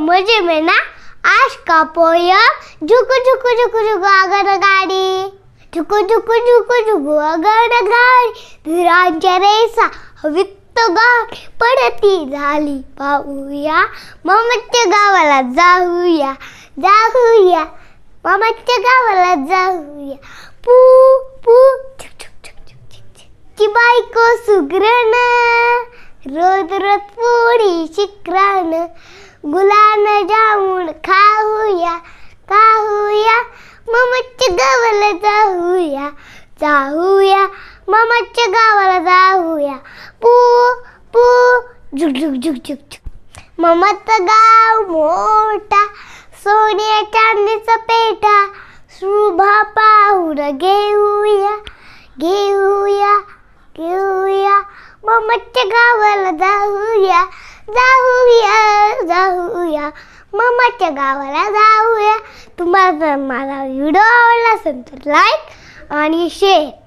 मुझे में ना आज का पोयम झुकू झुकू झुकू झुकू अगर गाड़ी झुकू झुकू झुकू झुकू अगर गाडी धीरांच्या रेसा हवीत गाठ पडती झाली पाहूया मामाच्या गावाला जाऊया जाऊया मामाच्या गावाला जाऊया पू पू झुक झुक झुक झुक की बायको सुग्रण रोज रोज पोळी शिकरण गुलान जाऊन खाऊया खाऊया मामाच्या गावाला जाऊया जाऊया मामाच्या गावाला जाऊया पू पू झुक झुक झुक झुक झुक मामाचं गाव मोठा सोन्या चांदीचा पेठा शोभा पाहून घेऊया घेऊया घेऊया मामाच्या गावाला जाऊया जाऊया जाऊया मामाच्या गावाला जाऊया। तुम्हाला माझा व्हिडिओ आवडला असेल तर लाईक आणि शेअर।